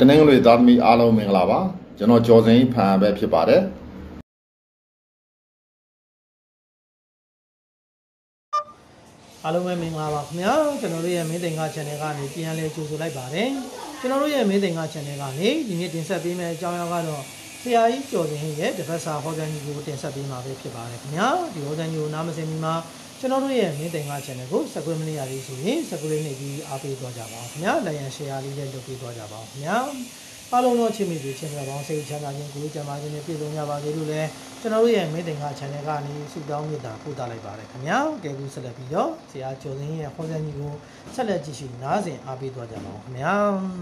Tenang lui dar mi alam mengelawa, jenah jauhi pan beri pare. Alam mengelawa, niya jenah lui yang mendengar cendera ni tiada lecusulai pare. Jenah lui yang mendengar cendera ni ini tiada bima jauhkan lo. Tiada jauhi ye dapat sahaja yang tiada bima beri pare. Niya tiada yang nama semima. चुनावों ये में देंगा चने को सकुल में यारी सुनी सकुल में भी आप ही दो जावा अपना लायन शेयारी जल जो भी दो जावा अपना आलोनो अच्छी मिली चने वांग से चना जिन कुल जमाने में भी दुनिया वाले लूले चुनावों ये में देंगा चने का नहीं सुधार में दांपू दाले बारे कन्या के कुछ लड़कियों से आज चौधरी है खोजनी को चले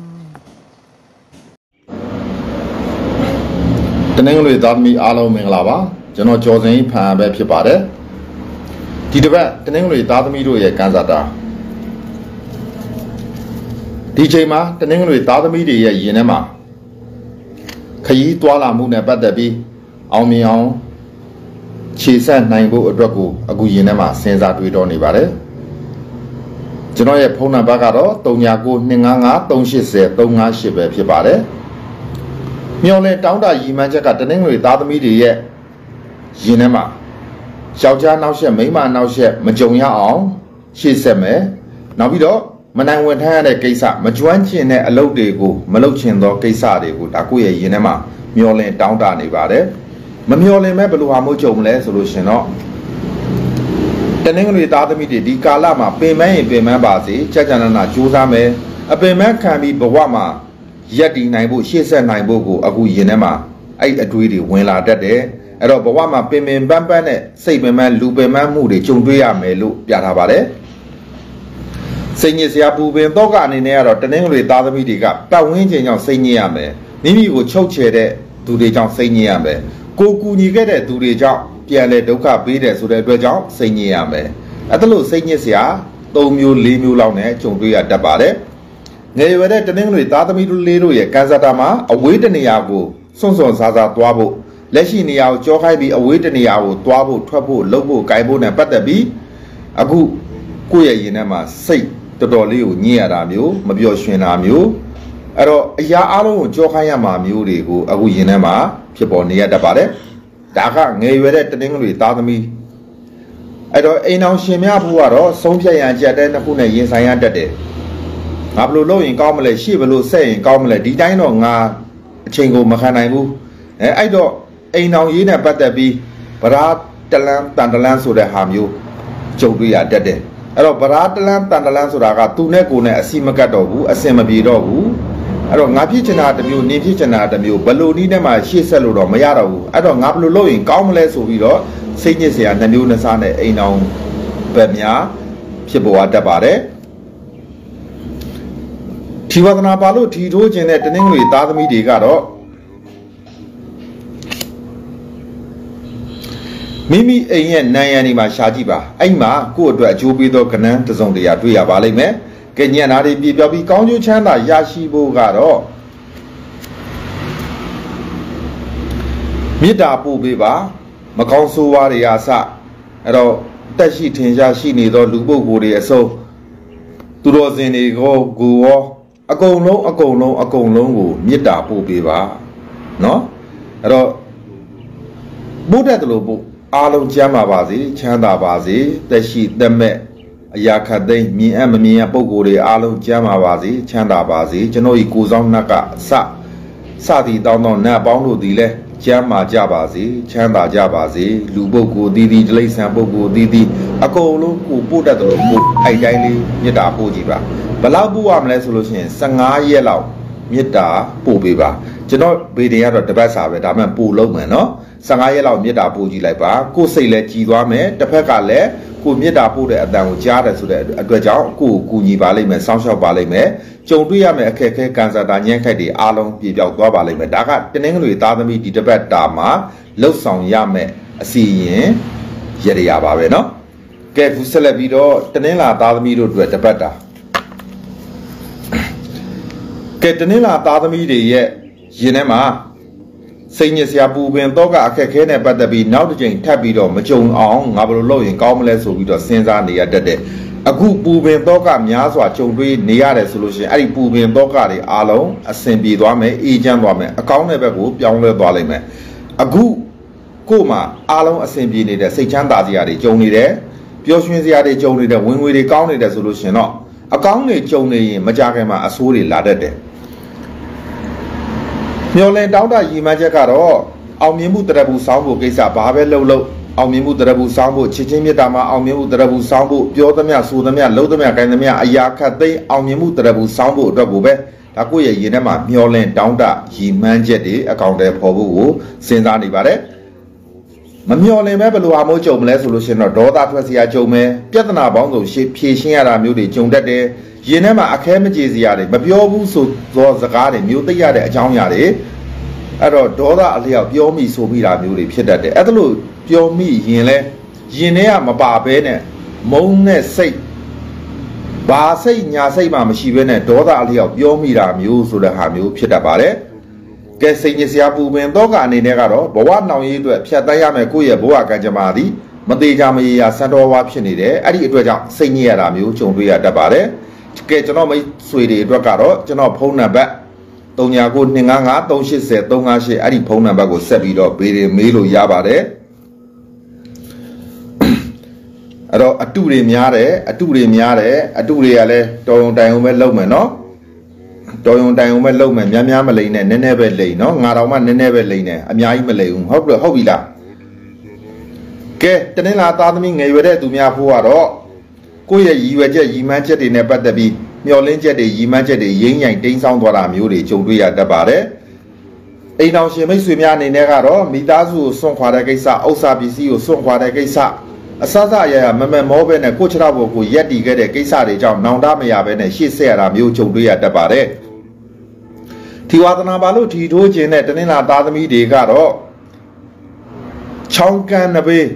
Tenang lui dar mi alam mengelawa, jenah jauhi pan beri pare. Di depan tenang lui dar mi lu ye kanzada. Di jema tenang lui dar mi lu ye ye nama. Kayi tua lamu ne pada bi, awmiaw, cisa naimbu adraku agu ye nama senza duidoni pare. Jenah ye puna bagaro, tonyaku nengaga tonsise tongashi beri pare. Mioleh tahun dah iman jaga tenang lui dah demi dia, ini mah, sejauh nausia memang nausia menjauhnya orang, sesama, nampiro menanggung hanya kisah, menjual cina alau deku, malu cendol kisah deku, aku ye ini mah, mioleh tahun dah ni barai, mioleh memang perlu hamu jom leh solusi no, tenang lui dah demi dia di kala mah pemain bahasa, jajanan juta mah, pemain kami bawa mah. Jadi naib bu, sisa naib bu aku ini mah, ayat dua di wala dade. Eror bawa mah pemain pemain ni, si pemain lu pemain muda cungdui ame lu tiada barai. Seni siapa pemain doga ni eror tenang lu dah demi dia, tahun ini yang seni ame, ni aku cocok deh, tu dia yang seni ame, kuku ni deh tu dia yang tiada doga beda sudah dua yang seni ame. Atalu seni siapa, tomyu limu lau ni cungdui ada barai. Negeri ini tenang lui dah demi dulu ye kanza dama awet ni aku, sonsong sahaja tua bu, lesi ni aku cakap bi awet ni aku tua bu, tua bu, lau bu, gay bu ni pada bi, aku kuya ini mah si terlalu ni ada miu, mabiasun ada miu, eror ya alu cakap ya mah miu deku, aku ini mah siapa ni ada pada, jaga negeri ini tenang lui dah demi, eror enam sembilan buah eror somsia yang jadi nak punya insan yang jadi. Ablu lo yang kau mula siapa lo saya yang kau mula di dalam orang cenggu makanan itu, ayo enam ini pada bi berat dalam tandalan sudah hamu cungguya dede. Eror berat dalam tandalan sudah kat tu ne guna asim katabu asim birobu. Eror ngaji cenat biu niji cenat biu balu ni nama sisa lo ramaya rabu. Eror ablu lo yang kau mula subiro senyasa nabiu nasane enam bermia siapa ada bare. Tiwat napa lu tidur jenet tenang lu dah demi dia ro. Mimi ini naya ni macam siapa? Ima kau dua jubi do kena terjun dia tu ya balik me. Kenya nari biar bi kau jauh cina ya si buka ro. Mida pu biwa macam suara ya sa. Ro tasi tenja si ni do lubu guru esok. Turun sini kau gua. Aku long gu, ni dah pupi ba, no? Eror, budak tu bu, alam jema bazi, canda bazi, tapi demi ya kadai mian pukul alam jema bazi, canda bazi, jenau ikuzam naga sa di dalam na bantu di le jema jabazi, canda jabazi, lubu gu di di leh sampu gu di di, aku long gu budak tu bu, ayat ni ni dah puji ba. Balau buam leh solusinya sengaja ye lau, mita pubi bah. Jono beriya roti bahasa berdaman pulau mana? Sengaja lau mita puji leh bah. Ku sila jiwa me, dapat kalle ku mita pude ada ujar sudah dua jauh ku ni balik me, samsau balik me. Jauhnya me kekeh kanza tanya kedi along biar dua balik me. Daga jeneng lu ita demi di depan dama langsung ya me siye jadi apa be no? Kefusela biro jeneng la ita demi dua depan dah. Ketenila tadami dia, ini mah seni siapa pun doga akhirnya pada bi naudjeng tapi do macam orang ngabul lo yang kau mula suruh do senjata dia dede. အခုပူပင်တော့ကများစွာကြုံတွေ့နေရတယ်ဆိုလို့ရှိရင်အဲ့ဒီပူပင်တော့ကတွေအားလုံးအဆင်ပြေသွားမယ်အေးချမ်းသွားမယ်အကောင်းတဲ့ဘက်ကိုပြောင်းလဲသွားလိမ့်မယ်အခုကို့မှာအားလုံးအဆင်ပြေနေတဲ့စိတ်ချမ်းသာစရာတွေကြုံနေတယ်ပျော်ရွှင်စရာတွေကြုံနေတဲ့ဝင်ငွေတွေကောင်းနေတယ်ဆိုလို့ရှိရင်တော့အကောင်းတွေကြုံနေရင်မကြခင်မှာအဆိုးတွေလာတတ်တယ်မျောလင်းတောင်းတရည်မှန်းချက်ကတော့အောင်မြင်မှုတရဘူးစောင်းဖို့ကိစ္စဘာပဲလုပ်လို့အောင်မြင်မှုတရဘူးစောင်းဖို့ချစ်ချင်းမြတ်တာမှာအောင်မြင်မှုတရဘူးစောင်းဖို့ပြောသမျှဆိုသမျှလှုပ်သမျှကိုင်းသမျှအရာခတ်သိမ်းအောင်မြင်မှုတရဘူးစောင်းဖို့အတွက်ကိုပဲဒါကိုယ့်ရဲ့ရင်ထဲမှာမျောလင်းတောင်းတရည်မှန်းချက်တွေအကောင့်တွေပေါ်ဖို့ကိုစဉ်းစားနေပါတယ်မမျောလင်းပဲဘယ်လိုဟာမျိုးကြုံမလဲဆိုလို့ရှိရင်တော့ဒေါသထွက်စရာကြုံမယ်ပြဿနာပေါင်းစုံရှေ့ဖြေရှင်းရတာမျိုးတွေကြုံတတ်တယ်ရင်ထဲမှာအခဲမကြေစရာတွေမပြောဘူးဆိုသောစကားတွေမျိုးသိရတဲ့အကြောင်းအရာတွေအဲ့တော့ဒေါသအလျောက်ပြောမိဆိုမိတာမျိုးတွေဖြစ်တတ်တယ်အဲ့ဒါလို့ပြောမိရင်လဲရင်ထဲကမပါဘဲနဲ့မုန်းနဲ့စိတ်ဘာစိတ်ညာစိတ်မှမရှိဘဲနဲ့ဒေါသအလျောက်ပြောမိတာမျိုးဆိုတဲ့ဟာမျိုးဖြစ်တတ်ပါတယ်ကဲစိတ်ညစ်စရာပူပင်တော့ကအနေနဲ့ကတော့ဘဝနှောင်ရည်အတွက်ဖြတ်တန်းရမယ်ကိုယ့်ရဲ့ဘဝကံကြမ္မာသည်မသေးချာမရေရာစံတော်ဝါဖြစ်နေတယ်အဲ့ဒီအတွက်ကြောင့်စိတ်ညစ်ရတာမျိုးကြုံတွေ့ရတတ်ပါတယ်ကဲကျွန်တော်မိတ်ဆွေတွေအတွက်ကတော့ကျွန်တော်ဖုန်းနံပါတ်399255380358အဲ့ဒီဖုန်းနံပါတ်ကိုဆက်ပြီးတော့ပေးရင်မေးလို့ရပါတယ်အဲ့တော့အတုတွေကလည်းတော်ုံတိုင်ုံပဲလုပ်မယ်နော်တော်ရုံတိုင်ုံပဲလုံမယ်များများမလိမ့်နဲ့နည်းနည်းပဲလိမ့်နော်ငါတော်မှနည်းနည်းပဲလိမ့်နဲ့အများကြီးမလိမ့်ဘူးဟုတ်ပြီလားကဲတနင်္လာသားသမီးငယ်ရွယ်တဲ့သူများဖို့ကတော့ကိုယ့်ရဲ့ရည်ရွယ်ချက်ရည်မှန်းချက်တွေနဲ့ပတ်သက်ပြီးမျှော်လင့်ချက်တွေရည်မှန်းချက်တွေရင်းရိုင်တိမ်းဆောင်းသွားတာမျိုးတွေကြုံတွေ့ရတတ်ပါတယ်အိမ်တော်ရှင်မိတ်ဆွေများအနေနဲ့ကတော့မိသားစုကိုစွန့်ခွာတဲ့ကိစ္စဥစ္စာပစ္စည်းကိုစွန့်ခွာတဲ့ကိစ္စအစစအရာရာမမမောပဲနဲ့ကိုချရာဘောကိုရက်တီခဲ့တဲ့ကိစ္စတွေကြောင့်နောင်တမရပဲနဲ့ရှေ့ဆက်ရတာမျိုးကြုံတွေ့ရတတ်ပါတယ်ထီဝါသနာပါလို့ထီထိုးခြင်းနဲ့တနင်္လာသားသမီးတွေကတော့ချောင်းကန်းနဘေး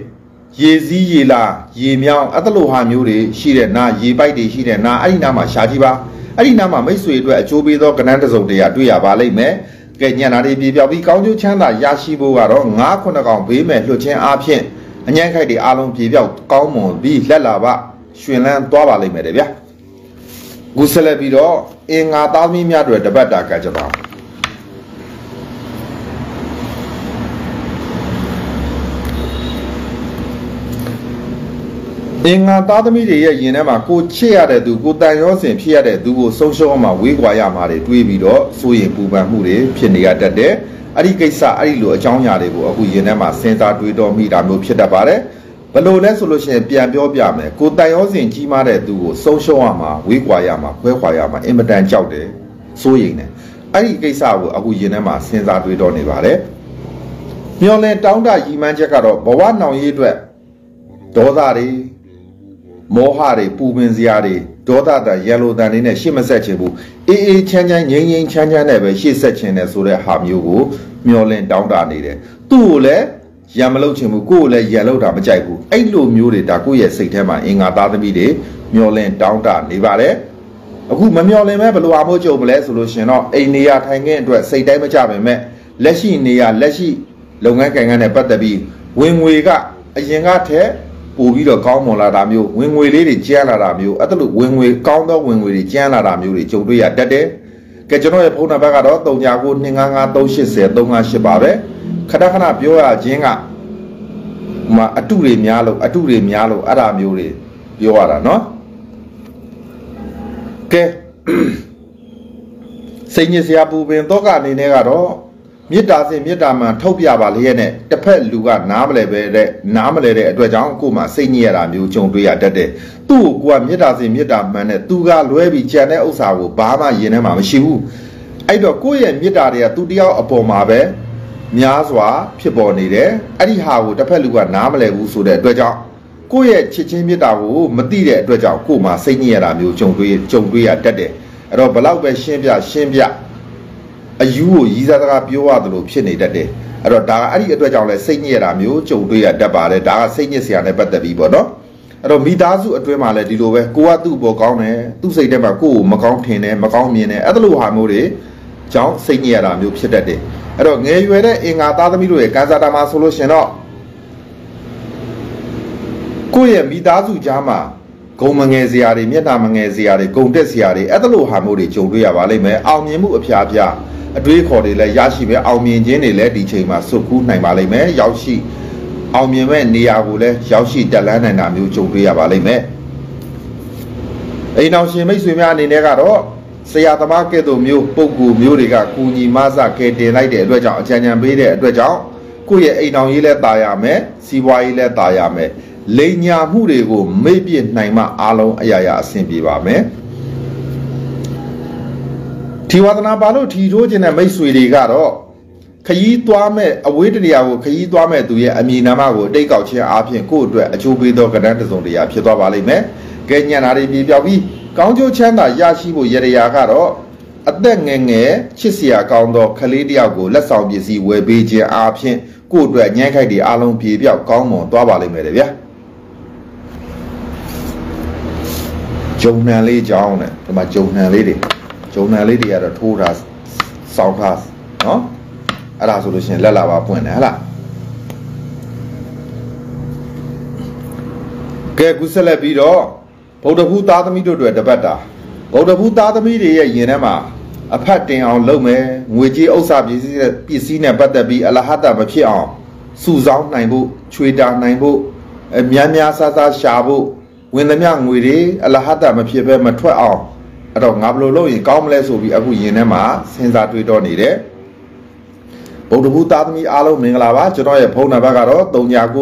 ရေစည်းရေလာရေမြောင်းအဲ့လိုဟာမျိုးတွေရှိတဲ့နာရေပိုက်တွေရှိတဲ့နာအဲ့ဒီနာမှာရှာကြည့်ပါအဲ့ဒီနာမှာမိတ်ဆွေအတွက်အကျိုးပေးသောကဏ္ဍတစုံတရာတွေ့ရပါလိမ့်မယ်ကဲညံနာတွေပြေပြောက်ပြီးကောင်းကျိုးချမ်းသာရရှိဖို့ကတော့9-9ကောင်ဘေးမဲ့လွှတ်ခြင်းအားဖြင့်အញ្ញံခိုက်တွေအားလုံးပြေပြောက်ကောင်းမွန်ပြီးလက်လာပရှင်လန်းသွားပါလိမ့်မယ်တဲ့ဗျာကူဆက်လက်ပြီးတော့အင်္ဂါသားသမီးများတွေတပတ်တာကကြပါအင်္ဂါသားသမီးတွေရဲ့ရင်ထဲမှာကိုချစ်ရတဲ့သူကိုတန်ရောစင်ဖြစ်ရတဲ့သူကိုဆုံးရှုံးအောင်ဝေးကွာရမှာတွေတွေးပြီးတော့စိုးရင်ပူပန်မှုတွေဖြစ်နေရတတ်တယ်အဲ့ဒီကိစ္စအဲ့ဒီလိုအကြောင်းအရာတွေကိုအခုရင်ထဲမှာစဉ်းစားတွေးတော်မိတာမျိုးဖြစ်တတ်ပါတယ်ဘလို့လဲဆိုလို့ရှိရင်ပြန်ပြောပြမယ်ကိုတန်ရောစင်ကြီးမားတဲ့သူကိုဆုံးရှုံးရမှာဝေးကွာရမှာခွဲခွာရမှာအင်မတန်ကြောက်တယ်စိုးရိမ်တယ်အဲ့ဒီကိစ္စကိုအခုရင်ထဲမှာစဉ်းစားတွေးတော်နေပါတယ်မျောလင်းတောင်းတရည်မှန်းချက်ကတော့ဘဝနှောင်ရည်အတွက်ဒေါသတွေမောဟတွေပူပင်စရာတွေဒေါသတန်ရန်လိုတန်တွေနဲ့ရှေ့မဆက်ချင်ဘူးအေးအေးချမ်းချမ်းငြိမ်ငြိမ်ချမ်းချမ်းနဲ့ပဲရှေ့ဆက်ချင်တယ်ဆိုတဲ့ဟာမျိုးကိုမျောလင်းတောင်းတနေတယ်သူ့ကိုလည်းရံမလုပ်ချင်ဘူးကိုယ်လည်းရံလုပ်တာမကြိုက်ဘူးအဲ့လိုမျိုးတွေဒါကိုယ့်ရဲ့စိတ်ထဲမှာအင်္ဂါသားသမီးတွေမျောလင်းတောင်းတနေပါတယ်အခုမမျောလင်းပဲဘယ်လိုအမို့ကြုံမလဲဆိုလို့ရှင်တော့အိမ်နေရထိုင်ခင်းအတွက်စိတ်တိုင်းမကြပါနဲ့လက်ရှိနေရလက်ရှိလုပ်ငန်းကိုင်ငန်းနဲ့ပတ်သက်ပြီးဝင်ငွေကအရင်ကထက်ပိုပြီးတော့ကောင်းမွန်လာတာမျိုးဝင်ငွေလေးတွေကျန်းလာတာမျိုးအဲ့ဒါလို့ဝင်ငွေကောင်းသောဝင်ငွေတွေကျန်းလာတာမျိုးတွေကြုံတွေ့ရတတ်တယ်ကဲကျွန်တော်ရဲ့ဖုန်းနံပါတ်ကတော့399255380358ပါပဲခဏခဏပြောရခြင်းကမှာအတုတွေများလို့အဲ့ဒါမျိုးတွေပြောရတာเนาะကဲစိတ်ညစ်စရာပူပင်တော့ကအနေနဲ့ကတော့မေတ္တာစင်မေတ္တာမှန်ထုတ်ပြပါလျက်နဲ့တစ်ဖက်လူကနားမလဲတဲ့အတွက်ကြောင့်ကိုယ်မှာစိတ်ညစ်ရတာမျိုးကြုံတွေ့ရတတ်တယ်သူ့ကိုကမေတ္တာစင်မေတ္တာမှန်နဲ့သူကလွဲပြီးကြံတဲ့ဥစ္စာကိုဘာမှရင်ထဲမှာမရှိဘူးအဲ့တော့ကိုယ့်ရဲ့မေတ္တာတွေကသူတယောက်အပေါ်မှာပဲများစွာဖြစ်ပေါ်နေတယ်အဲ့ဒီဟာကိုတစ်ဖက်လူကနားမလဲဘူးဆိုတဲ့အတွက်ကြောင့်ကိုယ့်ရဲ့ချစ်ချင်းမေတ္တာကိုမသိတဲ့အတွက်ကြောင့်ကိုယ်မှာစိတ်ညစ်ရတာမျိုးကြုံတွေ့ရတတ်တယ်အဲ့တော့ဘလောက်ပဲရှင်းပြအယူကိုရည်စားစကားပြောရသလိုဖြစ်နေတတ်တယ်အဲ့တော့ဒါကအဲ့ဒီအတွက်ကြောင့်လဲစိတ်ညစ်ရတာမျိုးကြုံတွေ့ရတတ်ပါတယ်ဒါကစိတ်ညစ်စရာနဲ့ပတ်သက်ပြီးပေါ့နော်အဲ့တော့မိသားစုအတွင်းမှာလဲဒီလိုပဲကိုကသူ့ဘောကောင်းတယ်သူ့စိတ်ထဲမှာကိုယ့်ကိုမကောင်းထင်တယ်မကောင်းမြင်တယ်အဲ့လိုဟာမျိုးတွေကြောင့်စိတ်ညစ်ရတာမျိုးဖြစ်တတ်တယ်အဲ့တော့ငယ်ရွယ်တဲ့အင်္ဂါသားသမီးတို့ရဲ့ကံစားတာမှာဆိုလို့ရှင်တော့ကိုယ့်ရဲ့မိသားစုကြားမှာဂ工么眼是伢的，面谈么眼是伢的，工作是伢的，一路还没得就对呀，话里面奥面木偏偏，对口的嘞，也是边奥面前的嘞，地区嘛，受苦内嘛里面，要是奥面么你阿姑嘞，要是得来内南有就对呀，话里面，哎，那些没水面的那个咯。 ဆရာသမားကဲ့သို့မျိုးပုဂ္ဂိုလ်မျိုးတွေကကူညီမဆကဲတင်လိုက်တဲ့အတွက်ကြောင့်အကြံဉာဏ်ပေးတဲ့အတွက်ကြောင့်ကိုယ့်ရဲ့အိမ်တော်ရေးလဲတာရမယ်စီးပွားရေးလဲတာရမယ်လိမ်ညာမှုတွေကိုမေ့ပြစ်နိုင်မှအားလုံးအရာရာအဆင်ပြေပါမယ်ဒီဝါသနာပါလို့ထီထိုးခြင်းနဲ့မိတ်ဆွေတွေကတော့ခရီးသွားမဲ့အဝေးတရားကိုခရီးသွားမဲ့သူရဲ့အမည်နာမကိုတိတ်ကောက်ခြင်းအားဖြင့်ကိုယ့်အတွက်အကျိုးပေးသောကဏ္ဍတစ်စုံတစ်ရာဖြစ်သွားပါလိမ့်မယ်ကဲညံ့တာတွေပြေပြောက်ပြီး ကောင်းကျိုးချမ်းသာရရှိဖို့ရရကတော့အသက်ငယ်ငယ်ချစ်စရာကောင်းသောကလေးတယောက်ကိုလက်ဆောင်ပစ္စည်းဝယ်ပေးခြင်းအားဖြင့်ကိုယ့်အတွက်ညှိခိုက်တွေအားလုံးပြေပြောက်ကောင်းမွန်သွားပါလိမ့်မယ်ဗျာဂျုံနံလေးကြောင်းနဲ့ဒီမှာဂျုံနံလေးတွေကတော့ထိုးတာစောင်းခါနော်အဲ့ဒါဆိုလို့ရှိရင်လက်လာပါပွင့်တယ်ဟလား ကဲကူဆက်လက်ပြီးတော့ ဗုဒ္ဓဘူးသားသမီးတို့အတွက်တပတ်တာဗုဒ္ဓဘူးသားသမီးတွေရဲ့ယင်ထဲမှာအဖတ်တင်အောင်လုပ်မယ်ငွေကြေးဥစ္စာပစ္စည်းနဲ့ပတ်သက်ပြီးအလဟတမဖြစ်အောင်စုဆောင်းနိုင်ဖို့ချွေတာနိုင်ဖို့အများများစားစားရှာဖို့ဝင်သမျှငွေတွေအလဟတမဖြစ်ဘဲမထွက်အောင်အဲ့တော့ငါဘယ်လိုလုပ်ရင်ကောင်းမလဲဆိုပြီးအခုယင်ထဲမှာစဉ်းစားတွေးတော့နေတယ်ဗုဒ္ဓဘူးသားသမီးအားလုံးမင်္ဂလာပါကျွန်တော်ရဲ့ဖုန်းနံပါတ်ကတော့399255380358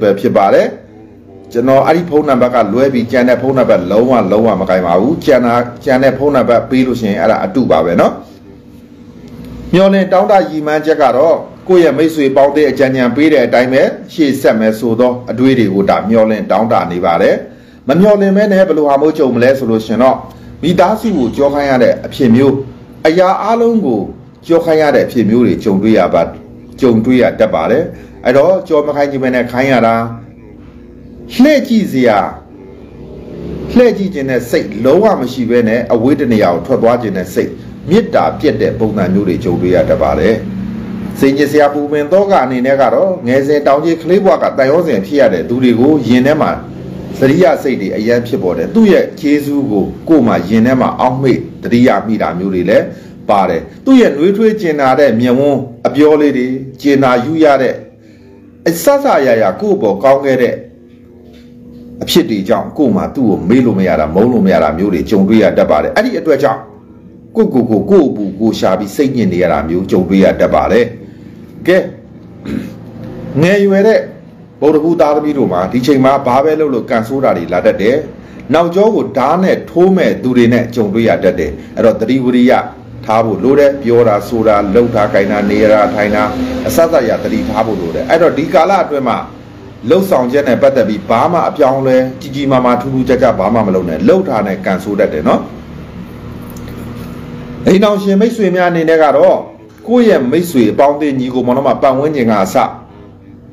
ပဲဖြစ်ပါတယ် ကျွန်တော်အဲ့ဒီဖုန်းနံပါတ်ကလွဲပြီးကျန်တဲ့ဖုန်းနံပါတ်လုံးဝမကိုင်ပါဘူးကျန်တဲ့ဖုန်းနံပါတ်ပေးလို့ရှိရင်အဲ့ဒါအတူပါပဲเนาะမျောလင်းတောင်းတရည်မှန်းချက်ကတော့ကိုယ့်ရဲ့မိတ်ဆွေပေါင်းတဲ့အကြံဉာဏ်ပေးတဲ့အတိုင်းပဲရှေ့ဆက်မယ်ဆိုတော့အတွေးတွေကိုဒါမျောလင်းတောင်းတနေပါတယ်မမျောလင်းမဲနဲ့ဘယ်လိုဟာမို့ကြုံမလဲဆိုလို့ရှင်တော့မိသားစုကိုကြောခိုင်းရတဲ့အဖြစ်မျိုးအရာအလုံးကိုကြောခိုင်းရတဲ့အဖြစ်မျိုးတွေကြုံတွေ့ရတတ်ပါတယ်အဲ့တော့ကြောမခိုင်းခြင်းပဲနဲ့ခိုင်းရတာ လှည့်ကြည့်ခြင်းနဲ့စိတ်လုံးဝမရှိဘဲနဲ့အဝိတ္တနေရာကိုထွက်သွားခြင်းနဲ့စိတ်မေတ္တာပြတ်တဲ့ပုံစံမျိုးတွေကြုံတွေ့ရတတ်ပါတယ်။စိတ်ညစ်စရာပူပင်သောကအနေနဲ့ကတော့ငယ်စဉ်တောင်ကြီးကလေးဘွားကတန်ရုံးစဉ်ဖြစ်ရတဲ့သူတွေကိုယင်ထဲမှာသရိယာစိတ်တွေအယံဖြစ်ပေါ်တယ်။သူ့ရဲ့ကျေးဇူးကိုကိုယ်မှယင်ထဲမှာအောက်မေ့သရိယာမိတာမျိုးတွေလည်းပါတယ်။သူ့ရဲ့နှွေးထွေးကျင်နာတဲ့မျက်ဝန်းအပြောလေးတွေကျင်နာယူရတဲ့အဆဆရရကိုယ့်ပေါ်ကောင်းခဲ့တဲ့အဖြစ်တွေကြောင့်ကိုယ်မှာသူ့ကိုမေးလို့မရတာမုန်းလို့မရတာမျိုးတွေကြုံတွေ့ရတတ်ပါတယ်အဲ့ဒီအတွက်ကြောင့်ကိုရှာပြီးစိတ်ညစ်နေရတာမျိုးကြုံတွေ့ရတတ်ပါတယ်ကဲငယ်ရွယ်တဲ့ဗုဒ္ဓဘူးသားသမီးတို့မှာဒီချိန်မှာဘာပဲလုပ်လို့ကန်ဆိုးတာတွေလာတတ်တယ်နောက်ကျောကိုဓာတ်နဲ့ထိုးမဲ့သူတွေနဲ့ကြုံတွေ့ရတတ်တယ်အဲ့တော့သတိဝရိယထားဖို့လိုတယ်ပြောတာဆိုတာလှုပ်တာခိုင်းတာနေရတာထိုင်တာအစစအရာသတိထားဖို့လိုတယ်အဲ့တော့ဒီကာလအတွင်းမှာ လှုပ်ဆောင်ချက်နဲ့ပတ်သက်ပြီးဘာမှအပြောင်းလဲကြီးကြီးမားမားထူးထူးခြားခြားဘာမှမလုပ်နဲ့လှုပ်ထားနဲ့ကန်ဆိုးတတ်တယ်နော်အိမ်တော်ရှင်မိတ်ဆွေများအနေနဲ့ကတော့ကိုယ့်ရဲ့မိတ်ဆွေအပေါင်းအသင်းညီကိုမောင်နှမပတ်ဝန်းကျင်ကအစ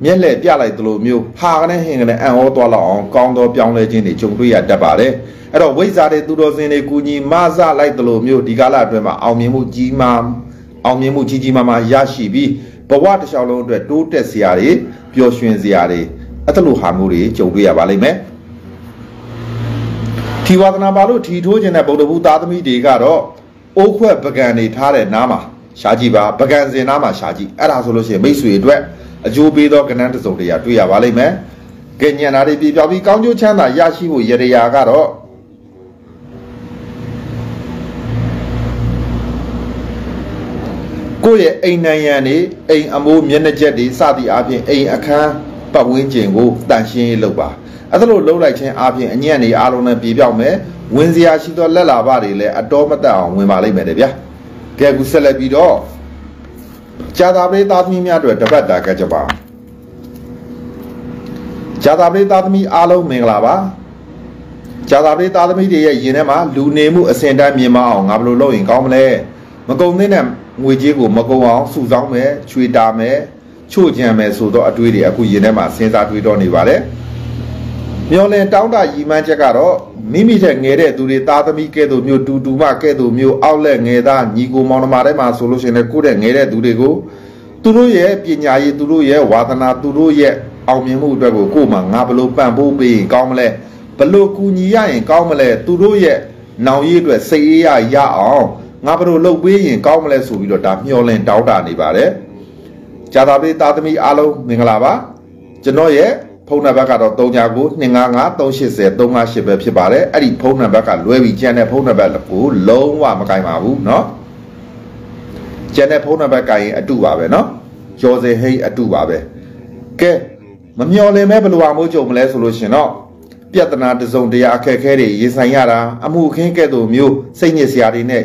မျက်လှည့်ပြလိုက်သလိုမျိုးဟာကနဲ့ဟင်ကနဲ့အံ့ဩသွားလောက်အောင်ကောင်းသောပြောင်းလဲခြင်းတွေကြုံတွေ့ရတတ်ပါတယ်အဲ့တော့ဝိဇ္ဇာတွေသူတော်စင်တွေကူညီမဆလိုက်သလိုမျိုးဒီကာလအတွင်းမှာအောင်မြင်မှုကြီးကြီးမားမားရရှိပြီးဘဝတစ်လျှောက်လုံးအတွက်တိုးတက်စရာတွေပျော်ရွှင်စရာတွေ အတလူဟာမျိုးတွေကြုံတွေ့ရပါလိမ့်မယ်။ထီဝါသနာပါလို့ထီထိုးခြင်းနဲ့ဗုဒ္ဓဘူးသားသမီးတွေကတော့အိုးခွက်ပကံတွေထားတဲ့နားမှာရှားကြည့်ပါပကံစင်နားမှာရှားကြည့်အဲ့ဒါဆိုလို့ရှိရင်မိတ်ဆွေအတွက်အကျိုးပေးသောကဏ္ဍတစ်စုံတစ်ရာတွေ့ရပါလိမ့်မယ်။ကဲညံ့တာတွေပြောပြီးကောင်းကျိုးချမ်းသာရရှိဖို့ရရကတော့ကိုယ့်ရဲ့အိမ်နိုင်ရန်နေအိမ်အမိုးမျက်နှာကျက်တွေစသည့်အားဖြင့်အိမ်အခန်းပတ်ဝန်းကျင်ကိုတန်ရှင်းရေးလုပ်ပါအဲ့ဒါလို့လှုပ်လိုက်ခြင်းအားဖြင့်အညံ့တွေအားလုံးနဲ့ပြေပြောက်မယ်ဝင်စရာရှိသောလက်လာပတွေလည်းအတော်မတတ်အောင်ဝင်ပါလိမ့်မယ်ဗျာကဲအခုဆက်လက်ပြီးတော့ကြာသာပရိသတ်သမီးများအတွက်တပတ်တာကကြပါကြာသာပရိသတ်သမီးအားလုံးမင်္ဂလာပါကြာသာပရိသတ်သမီးတွေရဲ့ယင်ထဲမှာလူနေမှုအစဉ်တိုင်းမြင်မအောင်ငါဘယ်လိုလုပ်ရင်ကောင်းမလဲမကုန်သေးတဲ့ ငွေကြေးကိုမကုန်အောင်စုဆောင်းမယ်ချွေတာမယ်ချို့ကြံမယ်ဆိုတော့အတွေးတွေအခုယင်ထဲမှာစဉ်းစားတွေးတော့နေပါတယ်မျောလင်းတောင်းတရည်မှန်းချက်ကတော့မိမိတဲ့ငယ်တဲ့သူတွေသားသမီးကဲ့သို့မျိုးတူမကဲ့သို့မျိုးအောက်လက်ငယ်သားညီကိုမောင်နှမတွေမှာဆိုလို့ရှိရင်လည်းကိုယ့်တဲ့ငယ်တဲ့သူတွေကိုသူတို့ရဲ့ပညာရေးသူတို့ရဲ့ဝါသနာသူတို့ရဲ့ အောင်မြင်မှုအတွက်ကိုကို့မှာငါဘလို့ပံ့ပိုးပေးရင်ကောင်းမလဲဘလို့ကူညီရရင်ကောင်းမလဲသူတို့ရဲ့နောင်ရေးအတွက်စိတ်အေးရရအောင်ငါဘလို့လှုပ်ပေးရင်ကောင်းမလဲဆိုပြီးတော့ဒါမျှော်လင့်တောင်းတနေပါတယ်။ကြာသပတေးသားသမီးအားလုံးမင်္ဂလာပါ။ကျွန်တော်ရဲ့ဖုန်းနံပါတ်ကတော့399255380358ပဲဖြစ်ပါတယ်။အဲ့ဒီဖုန်းနံပါတ်ကလွဲပြီးကျန်တဲ့ဖုန်းနံပါတ်ကိုလုံးဝမကင်ပါဘူးเนาะ။ကျန်တဲ့ဖုန်းနံပါတ်ကရင်အတူပါပဲเนาะ။ကျော်စင်ဟိတ်အတူပါပဲ။ကဲမမျော်လင့်မဲဘယ်လိုမှမကြုံမလဲဆိုလို့ရှင်တော့ပြဿနာတစုံတရာအခက်အခဲတွေရင်ဆိုင်ရတာအမှုအခင်းကဲ့သို့မျိုးစိတ်ညစ်စရာတွေနဲ့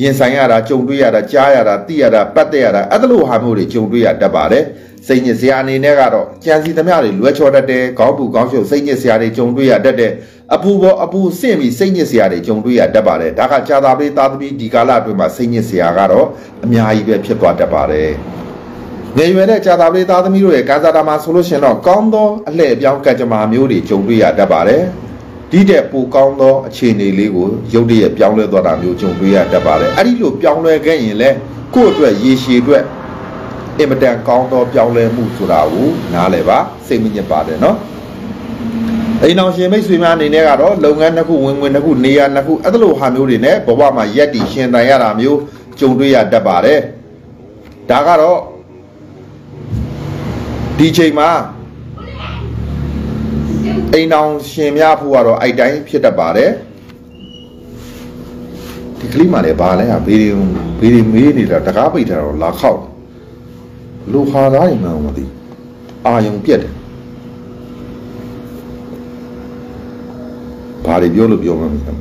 ရင်ဆိုင်ရတာကြုံတွေ့ရတာကြားရတာသိရတာပတ်သက်ရတာအဲ့ဒါလိုဟာမျိုးတွေကြုံတွေ့ရတတ်ပါတယ်စိတ်ညစ်စရာအနေနဲ့ကတော့ကြံစီသမျှတွေလွဲချော်တတ်တယ်ခေါင်းပူခေါင်းရှုပ်စိတ်ညစ်စရာတွေကြုံတွေ့ရတတ်တယ်အပူပေါ်အပူဆင့်ပြီးစိတ်ညစ်စရာတွေကြုံတွေ့ရတတ်ပါတယ်ဒါကကြာသာပေးသားသမီးဒီကာလအတွင်းမှာစိတ်ညစ်စရာကတော့အများကြီးပဲဖြစ်သွားတတ်ပါတယ်ငယ်ရွယ်တဲ့ကြာသာပလေးသားသမီးတို့ရဲ့ကံစားတာမှာဆိုလို့ရှိရင်တော့ကောင်းသောအလှည့်အပြောင်းကံကြမ္မာမျိုးတွေကြုံတွေ့ရတတ်ပါတယ်။ဒီတဲ့ပိုကောင်းသောအခြေအနေလေးကိုရုပ်တရက်ပြောင်းလဲသွားတာမျိုးကြုံတွေ့ရတတ်ပါတယ်။အဲ့ဒီလိုပြောင်းလဲခဲ့ရင်လည်းကိုယ့်အတွက်ရေရှည်အတွက်အင်မတန်ကောင်းသောပြောင်းလဲမှုဆိုတာကိုနားလည်ပါစိတ်မညစ်ပါတယ်နော်။အိမ်အောင်ရှင်မိတ်ဆွေများအနေနဲ့ကတော့လုပ်ငန်းတစ်ခုဝင်ငွေတစ်ခုနေရာတစ်ခုအဲ့လိုဟာမျိုးတွေနဲ့ဘဝမှာယက်တီရှင်တန်ရတာမျိုးကြုံတွေ့ရတတ်ပါတယ်။ဒါကတော့ဒီချိန်မှာအိမ်တော်ရှင်များဖို့ကတော့အဲ့တိုင်းဖြစ်တတ်ပါတယ်ဒီကလေးမှလည်းဘာလဲဟာဘေးတွေမေးနေတာတကားပိတ်ထားတော့လာခောက်လူဟာသားရင်မှမသိအာယုံပြက်တယ်ဘာတွေပြောလို့ပြောမှမသိ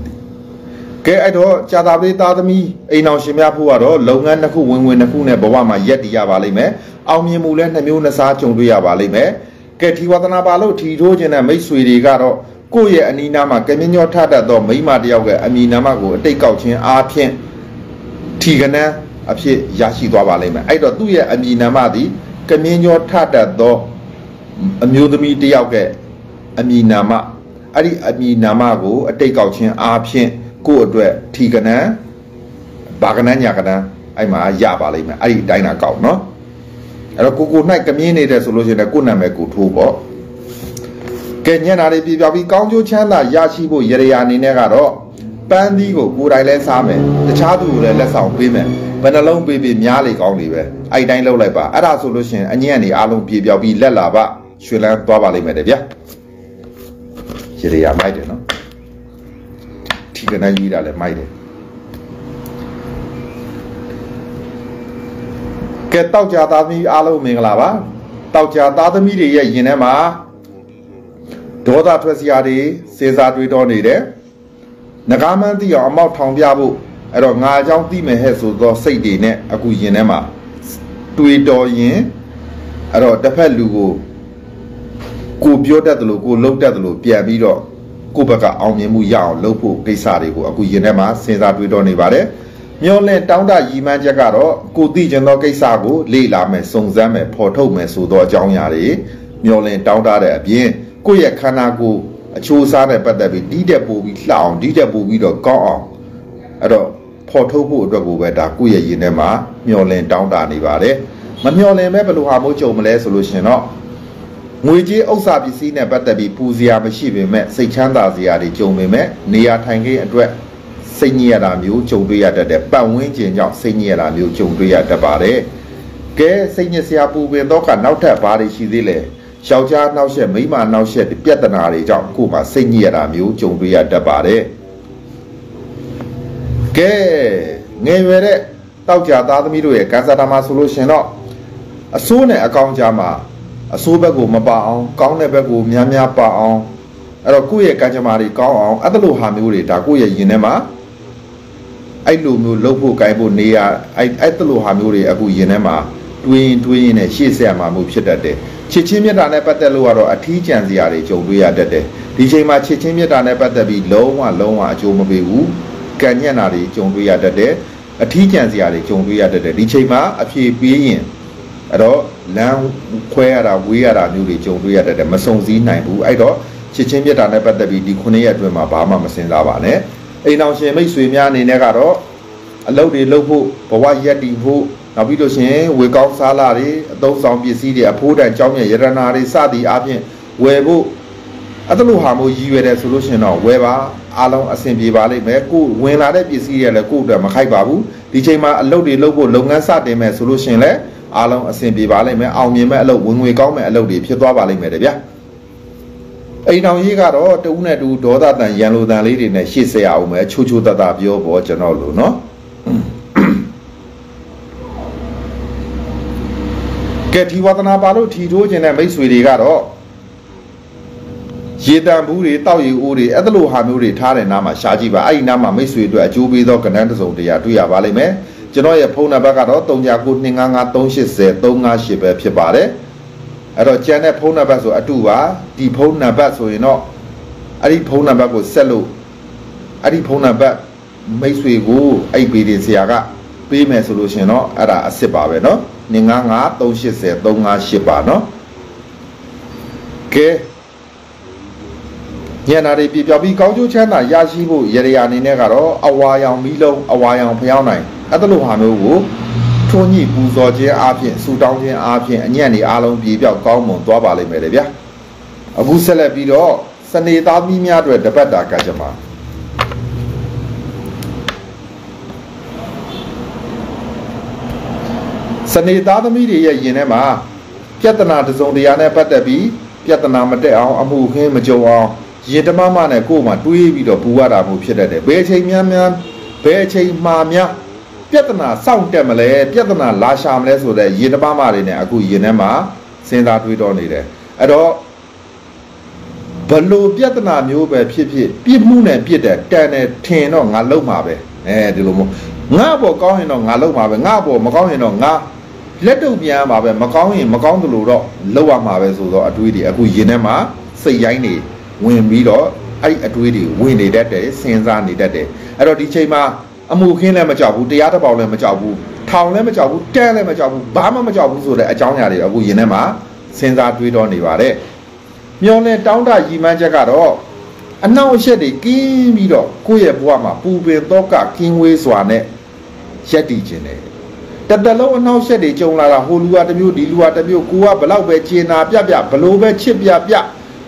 ကဲအဲ့တော့ကြာသာပလေးသားသမီးအိမ်တော်ရှင်များဖို့ကတော့လုပ်ငန်းတစ်ခုဝင်ငွေတစ်ခုနဲ့ဘဝမှာရပ်တည်ရပါလိမ့်မယ်အောင်မြင်မှုလဲနှမျိုးနှစားကြုံတွေ့ရပါလိမ့်မယ်။ကဲထီဝသနာပါလို့ထီထိုးခြင်းနဲ့မိတ်ဆွေတွေကတော့ကိုယ့်ရဲ့အနီးနားမှာကမြညောထတတ်သောမိမတယောက်ကအမည်နာမကိုအတိတ်ကောက်ခြင်းအားဖြင့်ထီကနန်းအဖြစ်ရရှိသွားပါလိမ့်မယ်။အဲ့တော့သူ့ရဲ့အမည်နာမသည်ကမြညောထတတ်သောအမျိုးသမီးတယောက်ရဲ့အမည်နာမအဲ့ဒီအမည်နာမကိုအတိတ်ကောက်ခြင်းအားဖြင့်ကိုယ့်အတွက်ထီကနန်းဘာကနန်းညာကနန်းအဲ့မှာရပါလိမ့်မယ်။အဲ့ဒီအတိုင်းသာကောက်နော်။အဲ့တော့ကို၌ကမြင်နေတယ်ဆိုလို့ရှိရင်ကိုနာမည်ကိုထိုးပေါ့ကဲညံ့တာတွေပြပြပြီးကောင်းကျိုးချမ်းသာရရှိဖို့ရရအနေနဲ့ကတော့ပန်းသီးကိုကိုယ်တိုင်လဲစားမယ်တခြားသူကိုလည်းလက်ဆောင်ပေးမယ်ဘယ်နှလုံးပေးပေးများလေကောင်းလေပဲအဲ့တိုင်းလုပ်လိုက်ပါအဲ့ဒါဆိုလို့ရှိရင်အညံ့နေအားလုံးပြပြပြီးလက်လာပါရွှေလန်းသွားပါလိမ့်မယ်တဲ့ဗျာရရမိုက်တယ်နော်ထိကနိုင်ကြီးတာလည်းမိုက်တယ်ကဲတောက်ကြသားသမီးအားလုံးမင်္ဂလာပါတောက်ကြသားသမီးတွေရဲ့ယင်ထဲမှာဒေါသထွက်စရာတွေစေစားတွေးတော်နေတယ်ငကားမှန်းသိအောင်အမောက်ထောင်ပြဖို့အဲ့တော့ငါအကြောင်းသိမယ်ဟဲ့ဆိုတော့စိတ်တွေနဲ့အခုယင်ထဲမှာတွေးတော်ရင်အဲ့တော့တစ်ဖက်လူကိုပြောတတ်တယ်လို့ကိုလုံးတတ်တယ်လို့ပြန်ပြီးတော့ကိုဘက်ကအောင်မြင်မှုရအောင်လုပ်ဖို့ကိစ္စတွေကိုအခုယင်ထဲမှာစေစားတွေးတော်နေပါတယ်မျောနဲ့တောင်းတရည်မှန်းချက်ကတော့ကိုသိကျင်သောကိစ္စကိုလေ့လာမယ်စုံစမ်းမယ်ဖော်ထုတ်မယ်ဆိုတော့အကြောင်းအရာတွေမျောလင်တောင်းတတဲ့အပြင်ကိုယ့်ရဲ့ခန္ဓာကိုယ်အချိုးစားနဲ့ပတ်သက်ပြီးဒီတက်ပို့ပြီးလှအောင်ဒီတက်ပို့ပြီးတော့ကောင်းအောင်အဲ့တော့ဖော်ထုတ်ဖို့အတွက်ကိုပဲဒါကိုယ့်ရဲ့ရင်ထဲမှာမျောလင်တောင်းတနေပါတယ်မမျောလင်မဲ့ဘယ်လိုဟာမို့ကြုံမလဲဆိုလို့ရှင်တော့ငွေကြေးဥစ္စာပစ္စည်းနဲ့ပတ်သက်ပြီးပူစရာမရှိပေမဲ့စိတ်ချမ်းသာစရာတွေကြုံပေမဲ့နေရာထိုင်ခင်းအတွက်စိတ်ညစ်ရတာမျိုးကြုံတွေ့ရတတ်တယ်ပတ်ဝန်းကျင်ကြောင့်စိတ်ညစ်ရတာမျိုးကြုံတွေ့ရတတ်ပါတယ်။ကဲစိတ်ညစ်စရာပူပင်တော့ကနောက်ထပ်ဘာတွေရှိသေးလဲ။ယောက်ျားနောက်ဆက်မိန်းမနောက်ဆက်ပြဿနာတွေကြောင့်ကိုယ်မှာစိတ်ညစ်ရတာမျိုးကြုံတွေ့ရတတ်ပါတယ်။ကဲငယ်ရွယ်တဲ့တောက်ကြသားသမီးတို့ရဲ့ကံစားတာမှာဆိုလို့ရှင်တော့အဆိုးနဲ့အကောင်းကြားမှာအဆိုးဘက်ကိုမပါအောင်ကောင်းတဲ့ဘက်ကိုများများပါအောင်အဲ့တော့ကိုယ့်ရဲ့ကံကြမ္မာတွေကောင်းအောင်အဲ့လိုဟာမျိုးတွေဒါကိုယ့်ရဲ့ယင်ထဲမှာအဲ့လိုမျိုးလှုပ်ဖို့ကိုင်းဖို့နေရအဲ့တလိုဟာမျိုးတွေအခုယင်ထဲမှာတွင်းနဲ့ရှေ့ဆက်မှာမျိုးဖြစ်တတ်တယ်ချစ်ချင်းမြတ်တာနဲ့ပတ်သက်လို့ကတော့အထီးကျန်စရာတွေကြုံတွေ့ရတတ်တယ်ဒီချိန်မှာချစ်ချင်းမြတ်တာနဲ့ပတ်သက်ပြီးလုံးဝအကျိုးမပေးဘူးကံညံ့တာတွေကြုံတွေ့ရတတ်တယ်အထီးကျန်စရာတွေကြုံတွေ့ရတတ်တယ်ဒီချိန်မှာအဖြေပေးရင်အဲ့တော့လမ်းခွဲရတာဝေးရတာမျိုးတွေကြုံတွေ့ရတတ်တယ်မစုံစည်းနိုင်ဘူးအဲ့တော့ချစ်ချင်းမြတ်တာနဲ့ပတ်သက်ပြီးဒီ9 ရက်အတွင်းမှာဘာမှမစင်စားပါနဲ့အိမ်တော်ရှင်မိတ်ဆွေများအနေနဲ့ကတော့အလုပ်တွေလုပ်ဖို့ဘဝရည်တည်ဖို့那比如像维港沙拉的都上边是的，普通椒面也在那里沙地阿片，外部啊都路还没医院的出路线了，外吧阿龙阿先别把的买股，原来的边是的股的嘛开发布，而且嘛老的老股老安沙地买出路线嘞，阿龙阿先别把的买澳面买老文维港买老的偏多把的买的边。 哎，那我依家咯，都呢都多大单沿路单里的呢，谢谢啊，我们抽抽搭搭比较不热闹路喏。该提话的那把路提多些呢，没水的个咯。一旦不的到一屋的，一路还没的，他的那么下几把，哎，那么没水的，就比到跟咱这种的呀，对呀，把里面，就那也碰那把个咯，东家姑娘啊，东西些，东啊西白批把的。 哎，罗，今天碰那把说阿杜哇，地碰那把说喏，阿地碰那把个塞路，阿地碰那把没水果，哎，别的是阿个，别没水路些喏，阿拉十八位喏，你阿阿东西些东阿十八喏，给，伢那里比表比高就钱呐，亚西部伢哩伢哩那个罗，阿瓦样米路，阿瓦样不要奶，阿都路还没有。 托尼不做件阿片，苏当件阿片，年里阿龙比较高猛多把里买的边，啊不是来比了，生意大米面对的不大干什么？生意大的米的也一呢嘛，别的那这种的也呢不得比，别的那么的啊，阿母很么叫啊，一的妈妈呢过嘛，对比了不阿阿母撇的的，白切面面，白切妈面。 别的那上点么嘞，别的那拉下么嘞，说的一的爸妈的呢，够一的嘛，现在对到你的，哎着，不露别的那牛呗，皮皮，别木呢，别的，但呢天了俺老妈呗，哎，对了么？俺不高兴了，俺老妈呗，俺不没高兴了，俺来这边嘛呗，没高兴，没高兴路了，老娃嘛呗，说说啊对的，够一的嘛，是养的，问米了，哎啊对的，问你得得，现在你得得，哎着，你起码。 阿母亲来么照顾，对丫头包来么照顾，汤来么照顾，蛋来么照顾，爸妈么照顾，做嘞阿张家的阿姑爷呢嘛，现在对到你话嘞，苗嘞长大一万只个咯，阿那些的金米咯，过也不话嘛，不变多个金尾酸嘞，些地钱嘞，但到了那些的将来啦，葫芦啊这边，地芦啊这边，苦啊不老白煎啊，别别不老白切别别，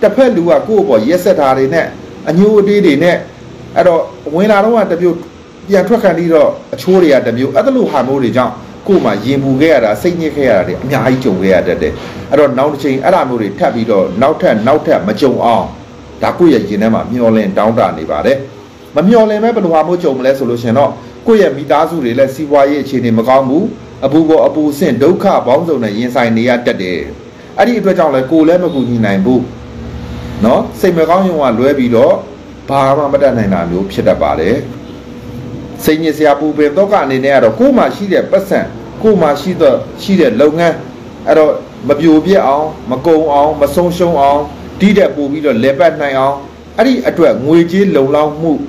这块芦啊苦不也是他的呢，阿牛的的呢，阿罗为哪罗啊这边。 伢出看你咯，处理啊，对不？阿都路还没得讲，古嘛业务个啊，生意个啊的，伢还种个啊的的。阿都闹起，阿拉没得特别咯，闹特没种啊。大古也见了嘛，苗嘞长大的吧的，嘛苗嘞没不路还没种嘞，所以说喏，古也没打算嘞来西瓜叶去的么干部，阿不过阿不先都卡帮助呢，现在你也得的。阿哩多讲嘞，古嘞么古你难不？喏，先么讲用话来比咯，爸妈不得难难牛皮的吧的。 生意是阿不变多干的呢，阿罗古嘛是的不生，古嘛是的老安，阿罗没表变昂，没高昂，没松松昂，地的不比了两百那昂，阿哩阿对外界流浪木，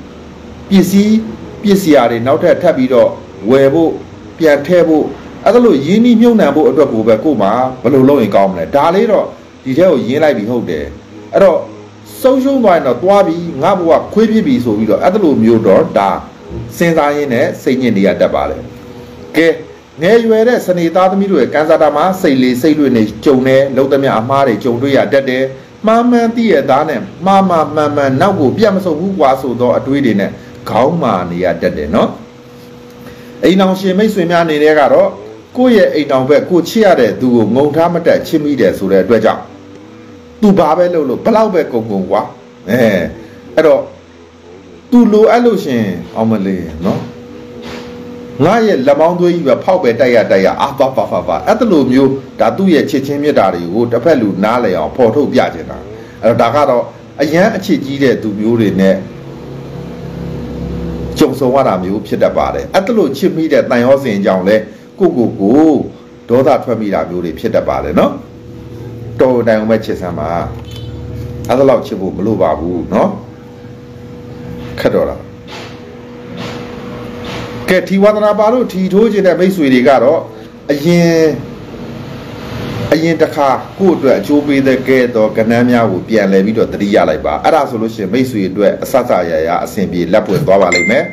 必须阿哩脑袋特别多，外部变态部，阿个罗眼里瞄南部阿对古白古嘛不露露眼高么嘞，大哩罗，底下有眼来比好的，阿罗松松端了多比，阿不话亏比比所比了，阿个罗瞄多大。 现在人呢，生意也得吧嘞。给，俺以为嘞，生意大的米多，干啥的嘛，谁来呢？种呢，老的面阿妈嘞，种对也得的。慢慢地也大呢，慢慢，那我别么说胡话说多对的呢，搞嘛你也得的喏。哎，那些没水面的那个咯，过夜哎，那边过去啊的，都我他们在吃米的时候来对账，都八百六六，不老百公话，哎，哎着。 都路安路线，我们嘞，喏，俺也老忙多一个跑白带呀带呀，啊发，俺都路没有，但都也切面打的有，这块路哪来呀？跑头边去了，哎，大家都，哎呀，切几的都没有人呢，江苏话那没有撇的吧的，俺都路切面的南阳新疆嘞，咕，多大出面那没有的撇的吧的喏，到南阳买切什么？俺都老切不路吧不喏。 看到了，该提话的那把路提头去的没水的干了，哎呀，这卡过段就被那改到跟南面湖边来比较得力下来吧，阿拉说了些没水段，啥呀，身边来不多吧里面，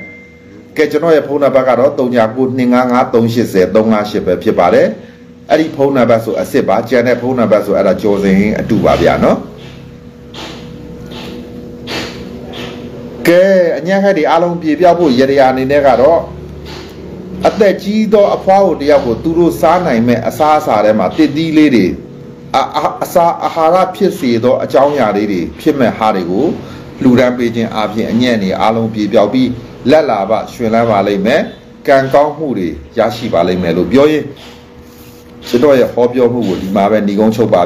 给今朝也碰到别个了，东家姑你啊东西些东啊些别批发嘞，阿里碰到别说阿些吧，将来碰到别说阿拉交钱阿多吧别喏。给人家的阿龙皮表布也的阿你那个了，阿在几多阿花乌的阿个土路山内面阿啥啥的嘛，这地里的阿啥阿哈拉皮些多阿椒芽的的皮面哈的个，路上北京阿片人家的阿龙皮表皮。 来喇叭，选来话里面，刚刚好的，也是话里面路表演，这倒也好表目，你麻烦你讲出吧。